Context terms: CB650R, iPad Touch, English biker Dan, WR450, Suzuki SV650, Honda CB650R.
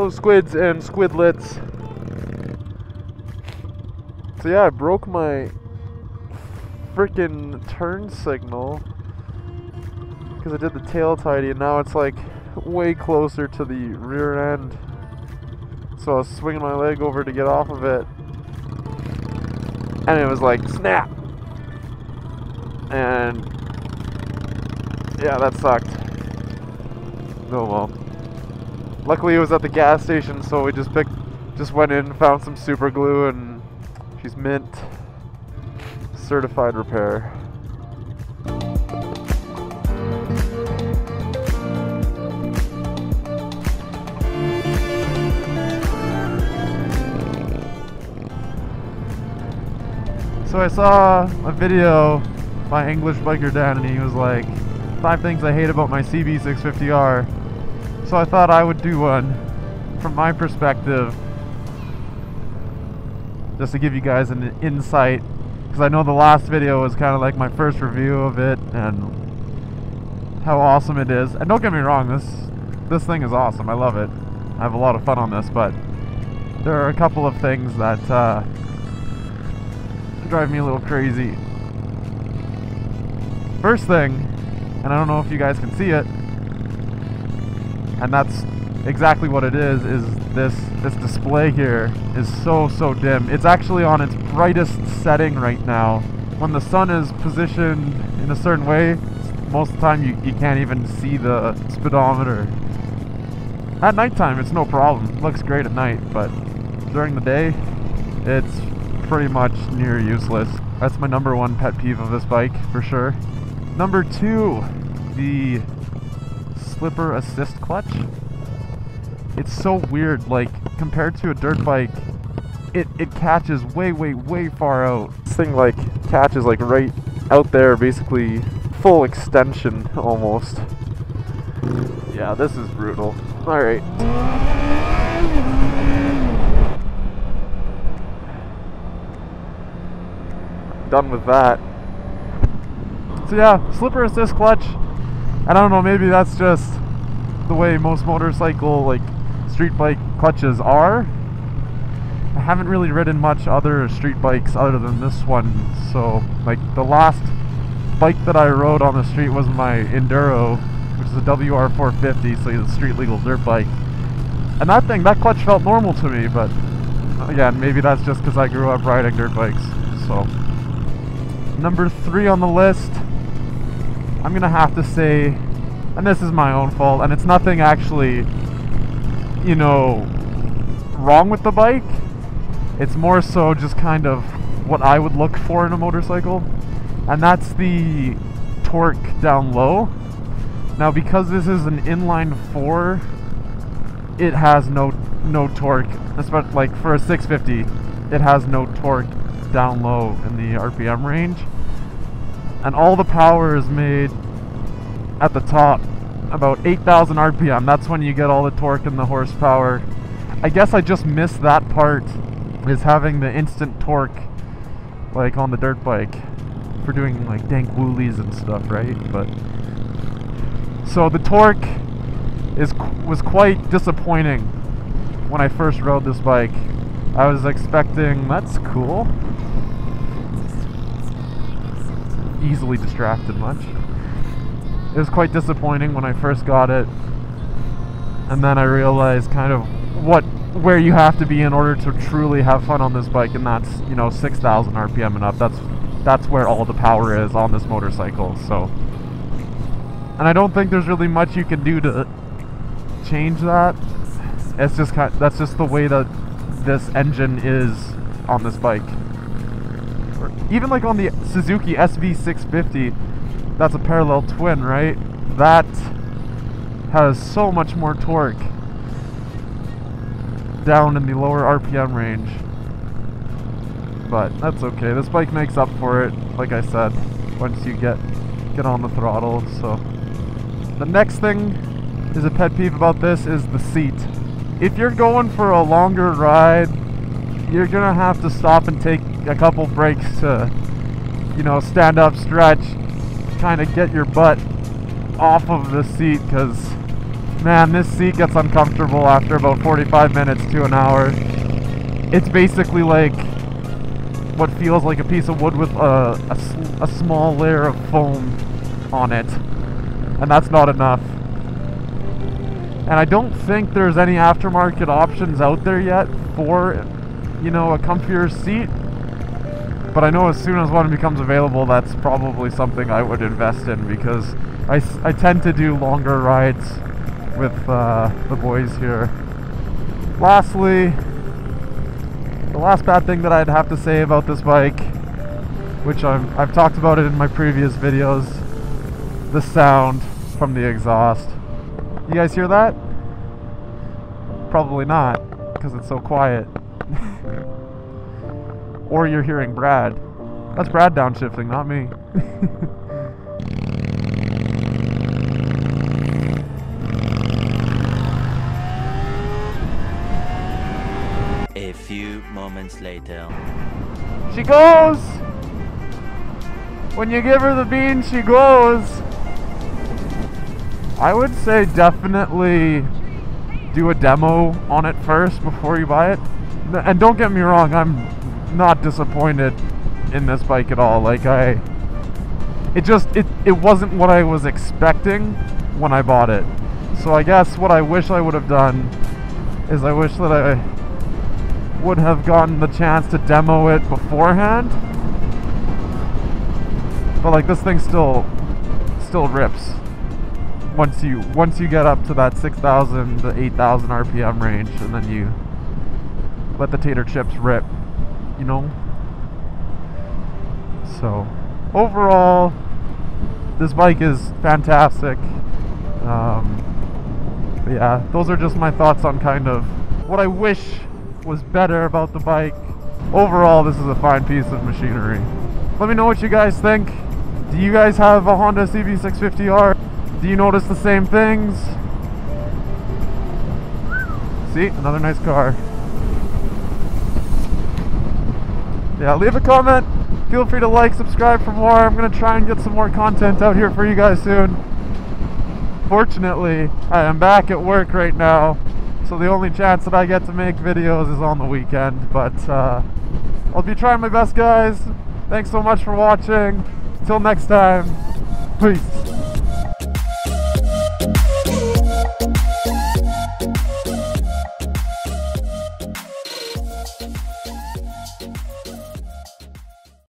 Hello, squids and squidlets. So yeah, I broke my freaking turn signal because I did the tail tidy, and now it's like way closer to the rear end. So I was swinging my leg over to get off of it, and it was like snap. And yeah, that sucked. Oh well. Luckily it was at the gas station, so we just went in, found some super glue, and she's mint. Certified repair. So I saw a video by English biker Dan, and he was like, 5 things I hate about my CB650R. So I thought I would do one from my perspective, just to give you guys an insight, because I know the last video was kind of like my first review of it and how awesome it is. And don't get me wrong, this thing is awesome. I love it. I have a lot of fun on this, but there are a couple of things that drive me a little crazy. First thing, and I don't know if you guys can see it, and that's exactly what it is this display here is so dim. It's actually on its brightest setting right now. When the sun is positioned in a certain way, most of the time you can't even see the speedometer. At nighttime it's no problem. It looks great at night, but during the day it's pretty much near useless. That's my number one pet peeve of this bike, for sure. Number 2, the slipper assist clutch. It's so weird, like, compared to a dirt bike, it catches way far out. This thing, like, catches, like, right out there, basically full extension, almost. Yeah, this is brutal. Alright. Done with that. So yeah, slipper assist clutch, and I don't know, maybe that's just the way most motorcycle, like, street bike clutches are. I haven't really ridden much other street bikes other than this one, so, like, the last bike that I rode on the street was my Enduro, which is a WR450, so it's a street legal dirt bike, and that clutch felt normal to me, but again, maybe that's just because I grew up riding dirt bikes, so. Number 3 on the list, I'm gonna have to say, and this is my own fault, and it's nothing actually, you know, wrong with the bike. It's more so just kind of what I would look for in a motorcycle, and that's the torque down low. Now, because this is an inline 4, it has no torque. That's about, like, for a 650, it has no torque down low in the RPM range, and all the power is made at the top, about 8,000 RPM. That's when you get all the torque and the horsepower. I guess I just missed that part, is having the instant torque, like on the dirt bike, for doing like dank wheelies and stuff, right? But so the torque was quite disappointing when I first rode this bike. I was expecting, that's cool. Easily distracted much. It was quite disappointing when I first got it, and then I realized kind of where you have to be in order to truly have fun on this bike, and that's, you know, 6,000 RPM and up. That's where all the power is on this motorcycle. So, and I don't think there's really much you can do to change that. It's just kind of, that's just the way that this engine is on this bike. Or even like on the Suzuki SV650, that's a parallel twin, right? That has so much more torque down in the lower RPM range, but that's okay. This bike makes up for it, like I said, once you get on the throttle. So the next thing is a pet peeve about this is the seat. If you're going for a longer ride, you're gonna have to stop and take a couple breaks to, you know, stand up, stretch, kind of get your butt off of the seat, because Man, this seat gets uncomfortable after about 45 minutes to an hour. It's basically like what feels like a piece of wood with a small layer of foam on it. And that's not enough. And I don't think there's any aftermarket options out there yet for, you know, a comfier seat. But I know as soon as one becomes available, that's probably something I would invest in, because I tend to do longer rides with the boys here. Lastly, the last bad thing that I'd have to say about this bike, which I've talked about it in my previous videos, the sound from the exhaust. You guys hear that? Probably not, because it's so quiet. Or you're hearing Brad. That's Brad downshifting, not me. A few moments later. She goes! When you give her the bean, she goes! I would say definitely do a demo on it first before you buy it. And don't get me wrong, I'm not disappointed in this bike at all. Like, it wasn't what I was expecting when I bought it. So I guess what I wish I would have done is I wish that I would have gotten the chance to demo it beforehand. But like, this thing still rips. Once you get up to that 6,000 to 8,000 RPM range, and then you let the tater chips rip, you know. So overall, this bike is fantastic. But yeah, those are just my thoughts on kind of what I wish was better about the bike. Overall, this is a fine piece of machinery. Let me know what you guys think. Do you guys have a Honda CB650R? Do you notice the same things? See, another nice car. Yeah, leave a comment. Feel free to like, subscribe for more. I'm gonna try and get some more content out here for you guys soon. Fortunately, I am back at work right now, so the only chance that I get to make videos is on the weekend, but I'll be trying my best, guys. Thanks so much for watching. Till next time, peace.